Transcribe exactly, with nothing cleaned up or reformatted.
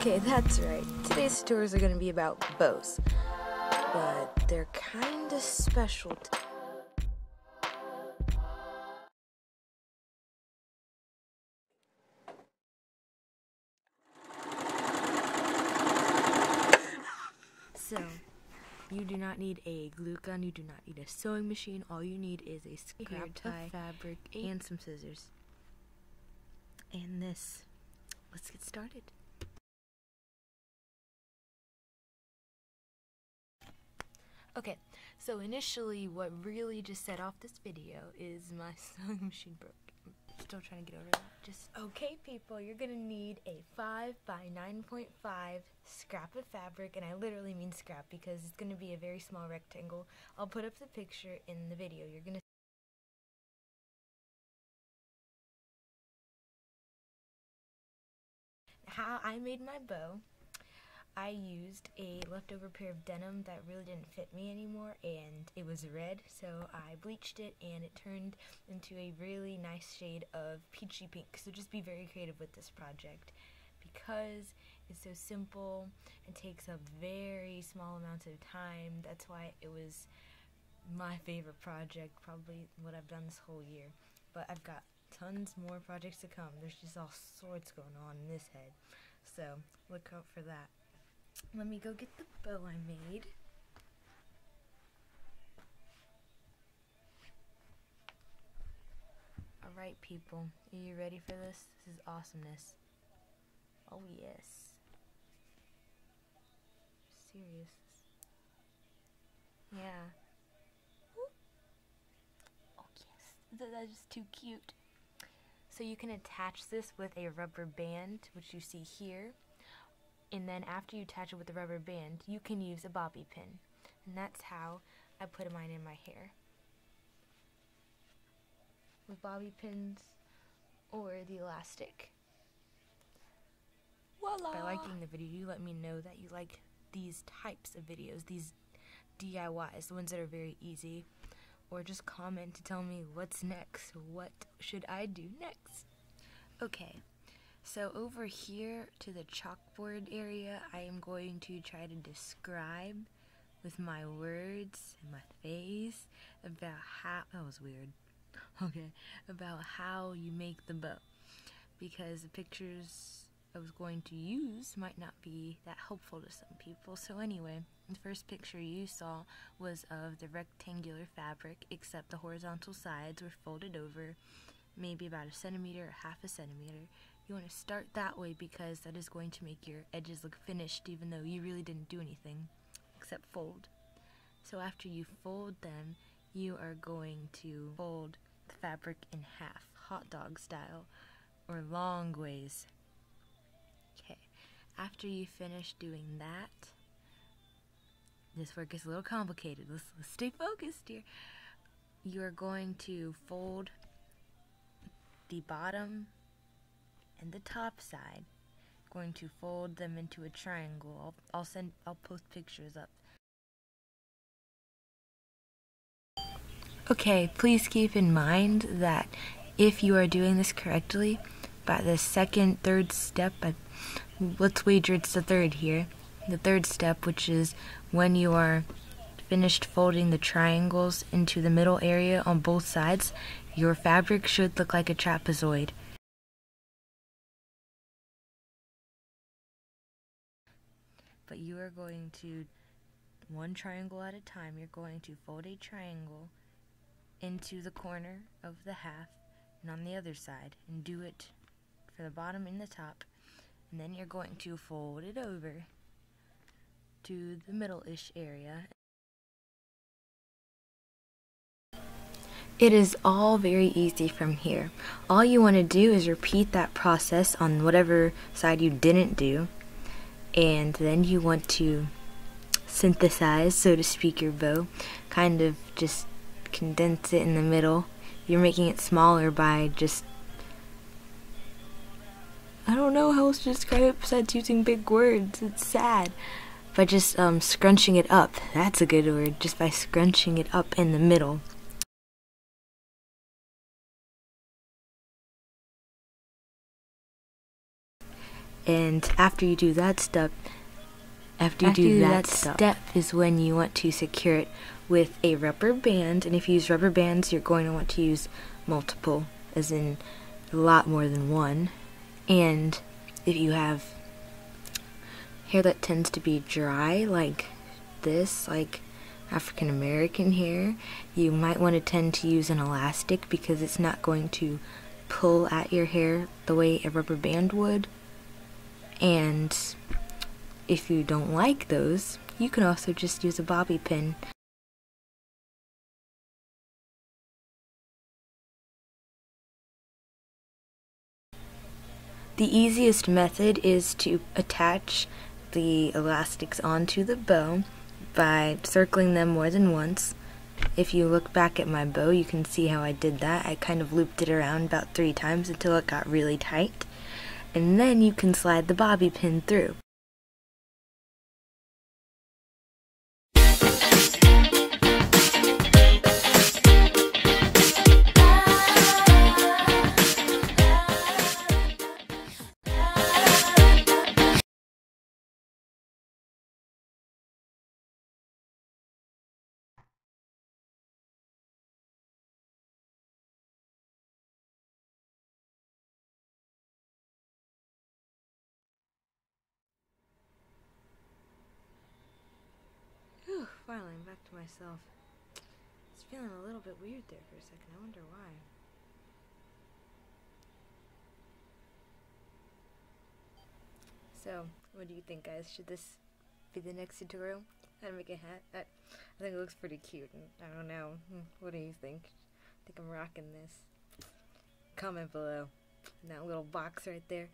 Okay, that's right. Today's tours are going to be about bows, but they're kind of special. So, you do not need a glue gun, you do not need a sewing machine, all you need is a scrap tie, fabric, and some scissors. And this. Let's get started. Okay, so initially what really just set off this video is my sewing machine broke. I'm still trying to get over that. Just okay people, you're gonna need a five by nine point five scrap of fabric, and I literally mean scrap because it's gonna be a very small rectangle. I'll put up the picture in the video. You're gonna how I made my bow. I used a leftover pair of denim that really didn't fit me anymore, and it was red, so I bleached it and it turned into a really nice shade of peachy pink. So just be very creative with this project because it's so simple. It takes up very small amounts of time. That's why it was my favorite project, probably what I've done this whole year. But I've got tons more projects to come. There's just all sorts going on in this head, so look out for that. Let me go get the bow I made. Alright people, are you ready for this? This is awesomeness. Oh yes. I'm serious. Yeah. Oh yes, that is too cute. So you can attach this with a rubber band, which you see here. And then after you attach it with the rubber band, you can use a bobby pin. And that's how I put mine in my hair. With bobby pins or the elastic. Voila! By liking the video, you let me know that you like these types of videos, these D I Ys, the ones that are very easy. Or just comment to tell me what's next. What should I do next? Okay. So over here to the chalkboard area, I am going to try to describe with my words and my face about how, that was weird, okay, about how you make the bow, because the pictures I was going to use might not be that helpful to some people. So anyway, the first picture you saw was of the rectangular fabric, except the horizontal sides were folded over, maybe about a centimeter or half a centimeter. You want to start that way because that is going to make your edges look finished even though you really didn't do anything except fold. So after you fold them, you are going to fold the fabric in half, hot dog style, or long ways. Okay, after you finish doing that, this work is a little complicated, let's, let's stay focused here. You are going to fold the bottom and the top side, going to fold them into a triangle. I'll, I'll send, I'll post pictures up. Okay, please keep in mind that if you are doing this correctly, by the second, third step, I, let's wager it's the third here, the third step, which is when you are finished folding the triangles into the middle area on both sides, your fabric should look like a trapezoid. But you are going to, one triangle at a time, you're going to fold a triangle into the corner of the half and on the other side, and do it for the bottom and the top, and then you're going to fold it over to the middle-ish area. It is all very easy from here. All you want to do is repeat that process on whatever side you didn't do, and then you want to synthesize, so to speak, your bow, kind of just condense it in the middle. You're making it smaller by just, I don't know how else to describe it besides using big words, it's sad, by just um, scrunching it up, that's a good word, just by scrunching it up in the middle. And after you do that step, after you after do you that, that step, step is when you want to secure it with a rubber band. And if you use rubber bands, you're going to want to use multiple, as in a lot more than one. And if you have hair that tends to be dry, like this, like African American hair, you might want to tend to use an elastic because it's not going to pull at your hair the way a rubber band would. And if you don't like those, you can also just use a bobby pin. The easiest method is to attach the elastics onto the bow by circling them more than once. If you look back at my bow, you can see how I did that. I kind of looped it around about three times until it got really tight. And then you can slide the bobby pin through. Finally, I'm back to myself. It's feeling a little bit weird there for a second. I wonder why. So, what do you think, guys? Should this be the next tutorial? How to make a hat? I, I think it looks pretty cute. And I don't know. What do you think? I think I'm rocking this. Comment below. And that little box right there.